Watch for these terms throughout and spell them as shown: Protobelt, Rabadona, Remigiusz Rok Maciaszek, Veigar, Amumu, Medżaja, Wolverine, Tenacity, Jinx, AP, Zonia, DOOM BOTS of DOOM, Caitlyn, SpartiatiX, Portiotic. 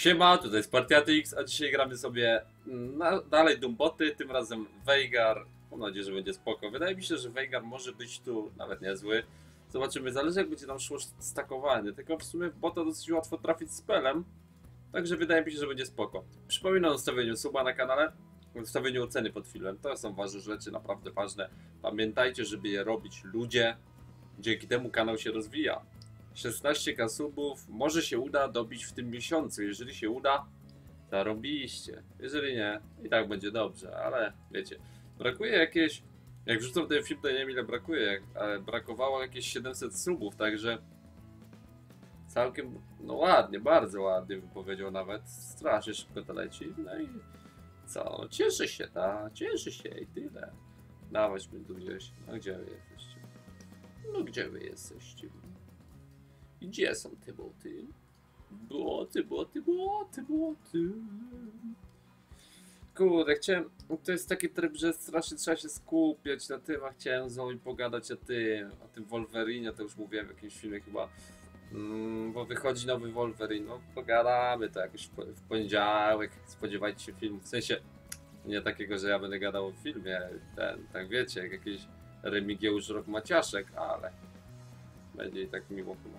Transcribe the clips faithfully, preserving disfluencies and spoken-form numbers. Siema, tutaj jest SpartiatiX, a dzisiaj gramy sobie na, dalej Doom Boty, tym razem Veigar. Mam nadzieję, że będzie spoko. Wydaje mi się, że Veigar może być tu nawet niezły. Zobaczymy, zależy jak będzie nam szło stakowanie. Tylko w sumie bota dosyć łatwo trafić z pelem. Także wydaje mi się, że będzie spoko. Przypominam o ustawieniu suba na kanale, o ustawieniu oceny pod filmem. To są ważne rzeczy, naprawdę ważne. Pamiętajcie, żeby je robić ludzie. Dzięki temu kanał się rozwija. szesnaście tysięcy subów może się uda dobić w tym miesiącu. Jeżeli się uda, zarobiliście. Jeżeli nie, i tak będzie dobrze, ale wiecie, brakuje jakieś. Jak wrzucam ten film, to nie wiem ile brakuje, ale brakowało jakieś siedemset subów, także całkiem, no ładnie, bardzo ładnie bym powiedział nawet. Strasznie szybko to leci. No i co? Cieszę się, ta, cieszę się i tyle. Dawać mnie tu gdzieś. A gdzie wy jesteście? No gdzie wy jesteście? Gdzie są te boty? Boty, boty, boty, boty. Kurde, chciałem... To jest taki tryb, że strasznie trzeba się skupiać na tym, a chciałem z wami pogadać o tym, o tym Wolverinie, to już mówiłem w jakimś filmie chyba. Mm, bo wychodzi nowy Wolverine, no pogadamy to jakoś w poniedziałek, spodziewajcie się filmu, w sensie nie takiego, że ja będę gadał o filmie, ten, tak wiecie, jak jakiś Remigiusz Rok Maciaszek, ale... Będzie i tak miło chyba.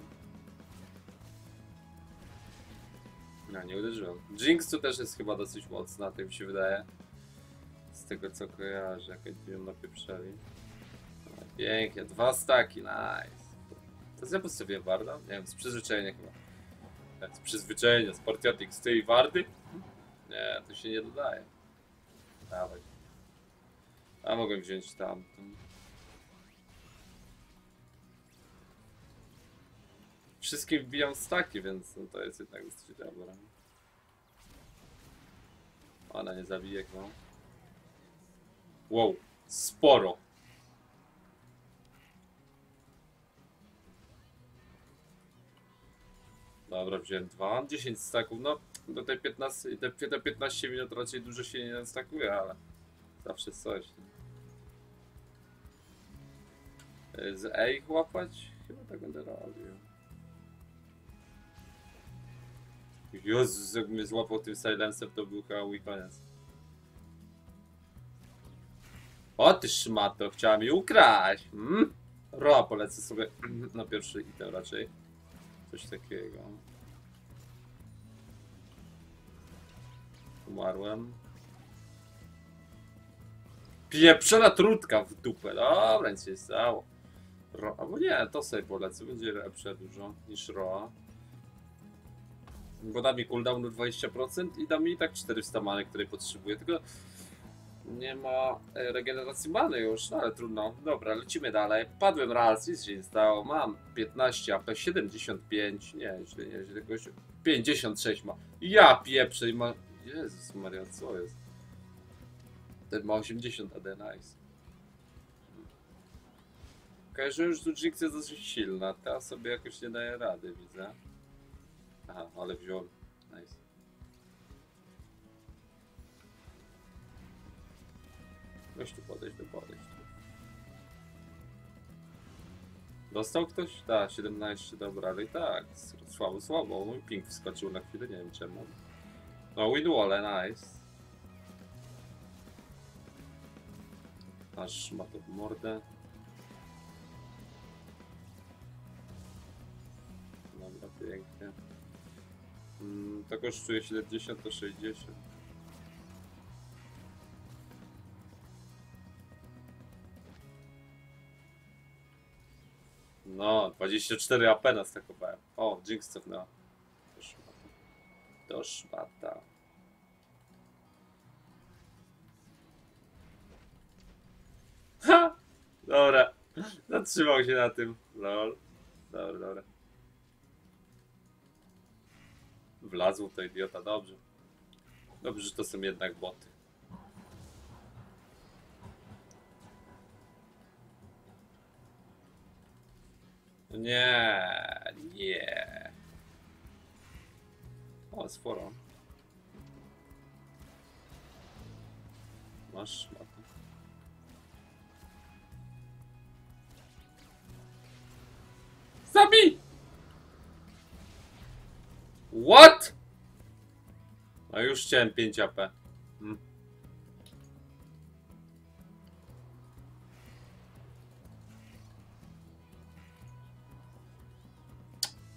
No nie uderzyłem. Jinx tu też jest chyba dosyć mocna, tym się wydaje. Z tego co kojarzę, jak ją napieprzeli. No, pięknie, dwa staki, nice. To jest ja postawiłem warda? Nie wiem, z przyzwyczajenia chyba. Tak, z przyzwyczajenia, z Portiotic, z tej wardy? Nie, to się nie dodaje. Dawaj. A mogłem wziąć tamtą. Wszystkim wbijam staki, więc no to jest jednak dosyć dobra. Ona nie zabije go. Wow, sporo. Dobra, wziąłem dwa. dziesięć staków, no do tej piętnaście, te piętnaście minut raczej dużo się nie stakuje, ale zawsze coś. Z E łapać? Chyba tak będę robił. Jezus, jak mnie złapał tym silencem, to był chyba mój koniec. O ty szmato, chciała mi ukraść! Hmm? Ro, polecę sobie na pierwszy item raczej. Coś takiego. Umarłem. Pieprzona trutka w dupę, dobra, nic się stało. Ro, albo nie, to sobie polecę, będzie lepsze dużo niż Ro. Bo da mi cooldownu dwadzieścia procent i da mi i tak czterysta many, której potrzebuję, tylko nie ma regeneracji many już, no ale trudno. Dobra, lecimy dalej. Padłem raz, nic się nie stało. Mam piętnaście A P, siedemdziesiąt pięć, nie, źle, nie, źle, jakoś pięćdziesiąt sześć ma. Ja pieprzę i ma... Jezus Maria, co jest? Ten ma osiemdziesiąt A D, nice. Kojarzę już, że Jinx jest dosyć silna, ta sobie jakoś nie daje rady, widzę. Aha, ale wziąłem. Nice. Weź tu podejść, tu podejść. Dostał ktoś? Tak, siedemnaście, dobra, ale i tak. Słabo, słabo. Mój ping wskoczył na chwilę, nie wiem czemu. No, winwole, nice. Aż ma to w mordę. Dobra, pięknie. Mm, to kosztuje siedemdziesiąt to sześćdziesiąt. No, dwadzieścia cztery A P nas takowałem. O, Jinx cofnęła. Do szmata. Do szmata. Ha! Dobra. Zatrzymał się na tym. Lol. Dobra, dobra. Wlazł to idiota, dobrze. Dobrze, że to są jednak boty. Nie, nie. O, sporo. Masz szmatę. Zabij! What? A już chciałem pięć A P. Hmm.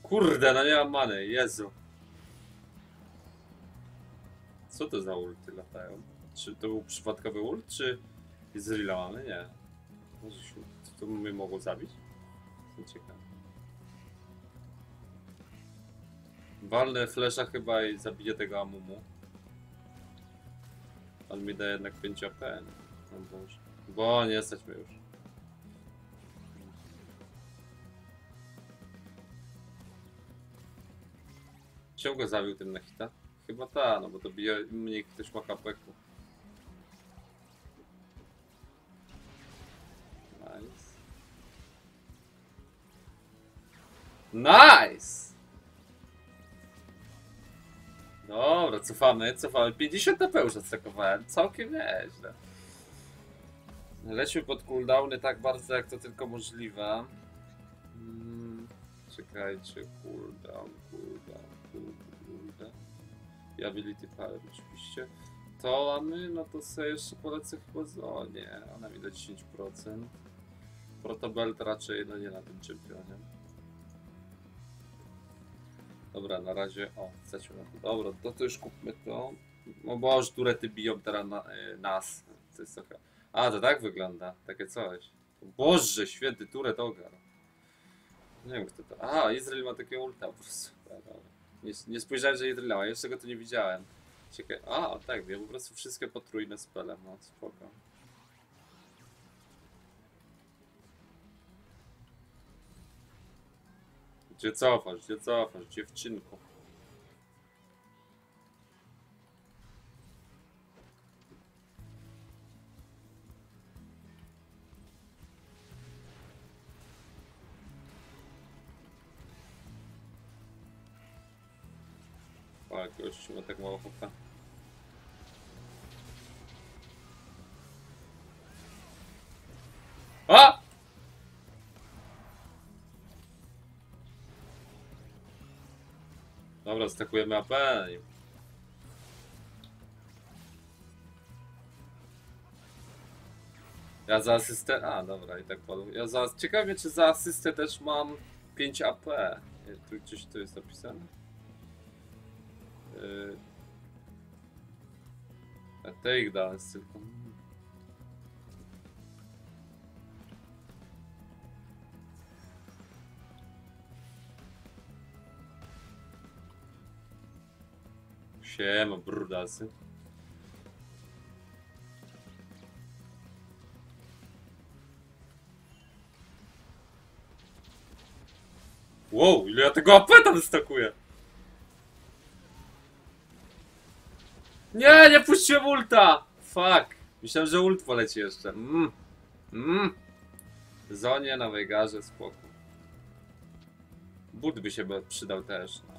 Kurde, no nie mam many, Jezu. Co to za ulty latają? Czy to był przypadkowy ult, czy jest zrelowany? Nie. Czy to mnie mogło zabić? Jestem ciekawy. Walnę flesza chyba i zabiję tego Amumu. On mi da jednak pięć A P. No Boże. Bo nie jesteśmy już. Czy go zabił tym na hita? Chyba ta, no bo to bije mniej, ktoś ma kapeku. Nice. Nice! Dobra, cofamy, cofamy. pięćdziesiąt A P już odstrakowałem, całkiem nieźle. Lećmy pod cooldowny tak bardzo, jak to tylko możliwe. Hmm, czekajcie, cooldown, cooldown, cooldown. I ability parę oczywiście. To, a my, no to sobie jeszcze polecę chyba z... O nie, ona mi da dziesięć procent. Protobelt raczej, no nie na tym czempionie. Dobra, na razie, o, zaciągnę to. Dobra, to, to już kupmy to. No bo aż turety biją teraz na, y, nas. To jest trochę... A, to tak wygląda, takie coś. Boże, święty turet ogar. Nie wiem kto to... Aha, Izrael ma takie ulta po prostu. Nie, nie spojrzałem, że nie drylała, jeszcze go tu nie widziałem. Ciekawe. A, tak, ja po prostu wszystkie potrójne spele, no spoko. Gdzie cofasz, gdzie cofasz, dziewczynko? O, jakiegoś ma tak mało chłopca. A! Dobra, stakujemy A P. Ja za asystę... A, dobra, i tak padł. Ja za... Ciekawie, czy za asystę też mam pięć A P. Tu gdzieś tu jest napisane. A takedown jest tylko. Siema, brudasy. Wow, ile ja tego A P tam stakuję? Nie, nie puściłem ulta! Fuck! Myślałem, że ult poleci jeszcze. Mmm. Mmm. Zonie na Veigarze, spoko. But by się przydał też. No.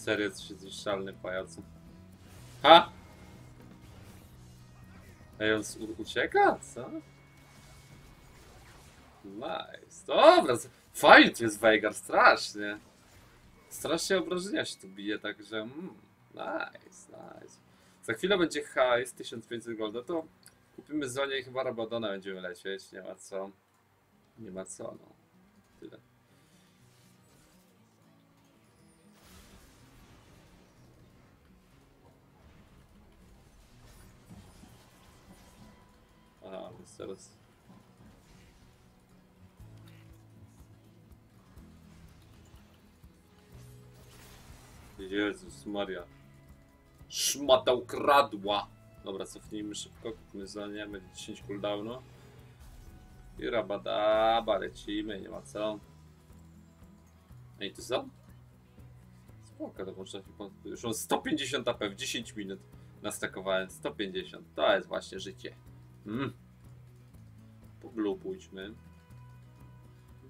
Serio, jesteś zniszczalny, pajacu. Ha! Ej, on ucieka? Co? Nice. Dobra, fajnie tu jest Veigar, strasznie. Strasznie obrażenia się tu bije, także... Mm, nice, nice. Za chwilę będzie hajs, tysiąc pięćset golda, to kupimy Zonię i chyba Rabadona będziemy lecieć, nie ma co. Nie ma co, no. Tyle. Aha, więc teraz... Jezus Maria. Szmata ukradła! Dobra, cofnijmy szybko, kupmy zdanie, będzie dziesięć cooldownu. I rabadaba, lecimy, nie ma co. Ej, tu są? Spoko, to można... Już on sto pięćdziesiąt A P w dziesięć minut nastakowałem, sto pięćdziesiąt, to jest właśnie życie. Mm. Po blue pójdźmy.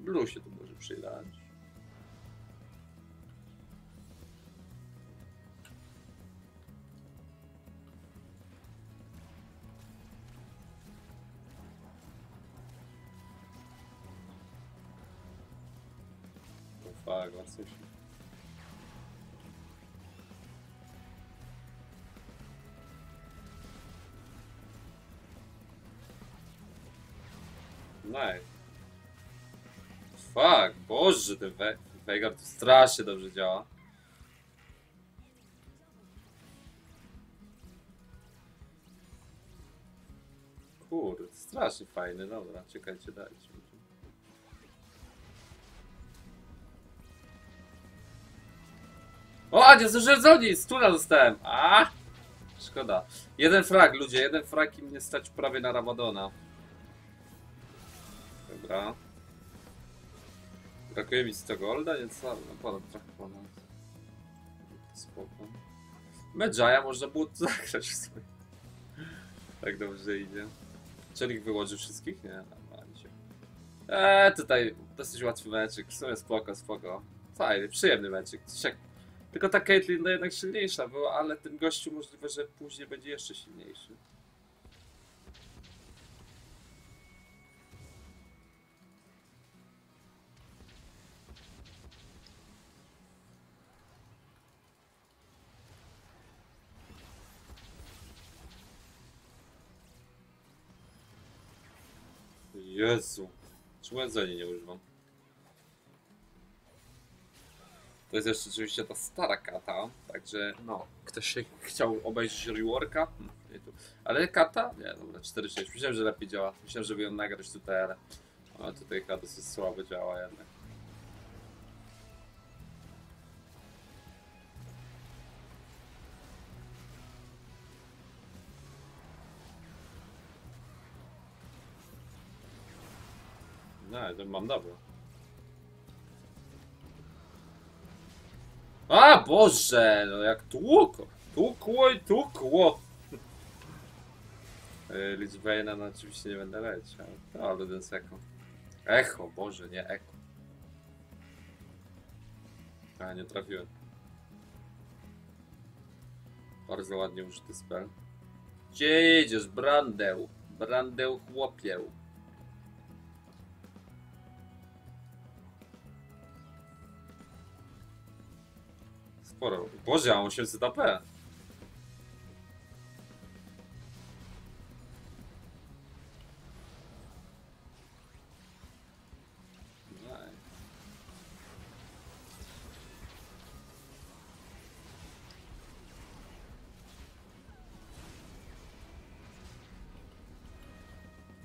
Blue się tu może przydać. Tak, mocniejszy. Nice. Fuck, boże, ten Ve Veigar to strasznie dobrze działa. Kurde, strasznie fajny, dobra, czekajcie, dajcie. O, nie zdążyłem zrobić, stuna dostałem. A, szkoda. Jeden frag, ludzie, jeden frag i mnie stać prawie na Rabadona. Dobra. Brakuje mi sto golda, więc na ponad trochę ponad. Spoko. Medżaja można było tu zagrać w sumie. Tak dobrze idzie. Czelik wyłoży wszystkich? Nie, normalnie się. Eee, tutaj dosyć łatwy meczek, w sumie spoko, spoko. Fajny, przyjemny meczek. Tylko ta Caitlyn no jednak silniejsza była, ale ten gościu możliwe, że później będzie jeszcze silniejszy. Jezu, czemu jedzenie nie używam? To jest jeszcze oczywiście ta stara kata, także no, ktoś się chciał obejrzeć reworka, hmm, ale kata? Nie, dobra, cztery sześć, myślałem, że lepiej działa, myślałem, żeby ją nagrać tutaj, ale ona tutaj chyba dosyć słabo działa jednak. No, to mam dobro. A Boże, no jak tłukło, tłukło i tłukło. Liczbejna, no oczywiście nie będę leciał. No, ale ten seko. Echo, Boże, nie eko. A, nie trafiłem. Bardzo ładnie użyty spell. Gdzie jedziesz, brandeł? Brandeł, chłopieł. Sporo. Boże, mam osiemset A P. Nice.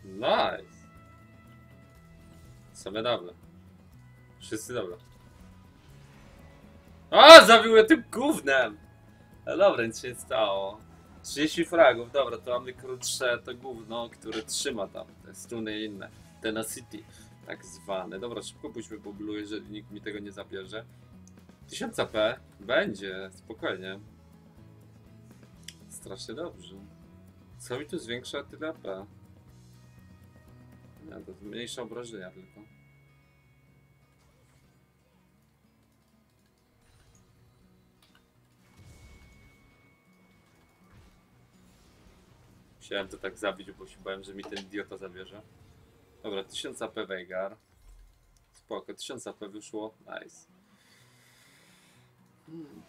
Nice. Same dobre. Wszyscy dobre. O, zabiłem tym gównem! No dobra, nic się nie stało. trzydzieści fragów, dobra, to mamy krótsze to gówno, które trzyma tam te struny i inne. Tenacity, tak zwane. Dobra, szybko pójdźmy po blue, jeżeli nikt mi tego nie zabierze. tysiąc A P będzie, spokojnie. Strasznie dobrze. Co mi tu zwiększa tyle A P? Nie, to mniejsze obrażenia tylko. Chciałem to tak zabić, bo się bałem, że mi ten idiota zabierze. Dobra, tysiąc A P Veigar. Spoko, tysiąc A P wyszło. Nice. Hmm.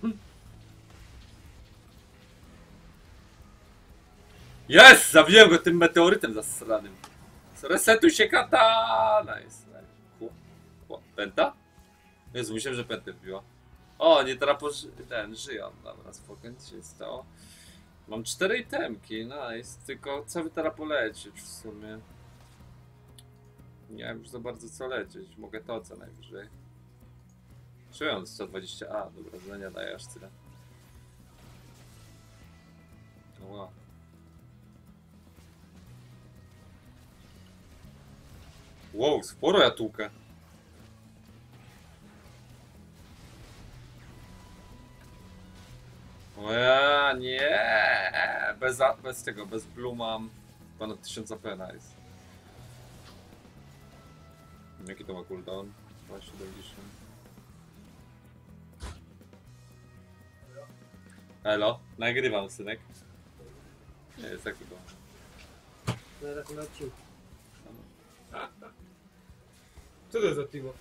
Hmm. Yes! Zabiłem go tym meteorytem zasranym. Resetuj się kata! Nice, nice. Pęta? Jezu, myślałem, że pętę wbiła. O, nie traposz. Ten, żyją. Dobra, spokojnie się stało. Mam cztery itemki, nice. Tylko co by teraz polecieć w sumie? Nie wiem już za bardzo co lecieć. Mogę to co najwyżej. Czując sto dwadzieścia A, dobra, zdania daje aż tyle. Wow. Wow, sporo ja tłukę. O ja, nie, bez, bez tego, bez blue mam ponad tysiąc A P, nice. Jaki to ma cooldown? dwieście siedemdziesiąt. Elo, nagrywam, synek. Nie, jest taki bądź. Zaraz na odcinku. Co to jest za piwo?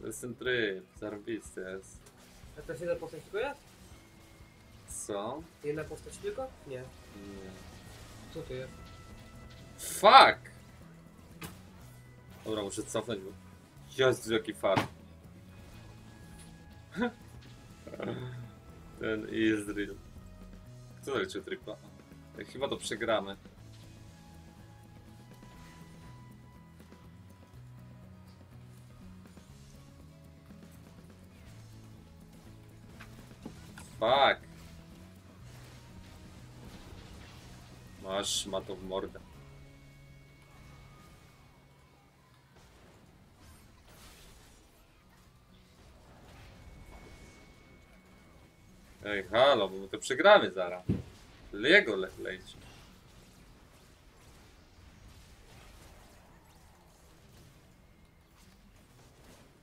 To jest ten tryb, zarobisty jest. A to jest jedna postać tylko jest? Co? Jedna postać tylko? Nie. Nie. Co to jest? Fuck! Dobra, muszę cofnąć, bo... Jezu, jaki fart. Ten Izrael. Kto zaliczył trykła? Chyba to przegramy. Fuck. Masz, ma to w mordę. Ej, halo, bo to przegramy zaraz. Lego le leci.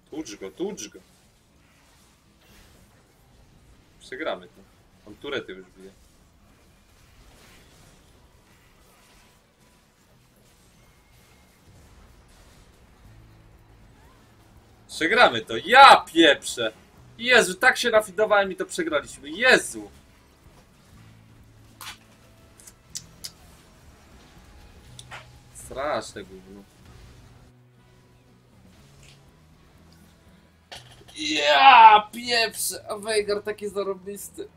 Tucz go, tucz go. Przegramy to. On turety już bije. Przegramy to. Ja pieprzę! Jezu, tak się nafidowałem i to przegraliśmy. Jezu! Straszne gówno. Ja pieprzę! A Veigar taki zarobisty.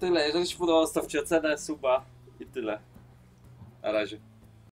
Tyle, jeżeli się podobało, stawcie ocenę, suba i tyle. Na razie.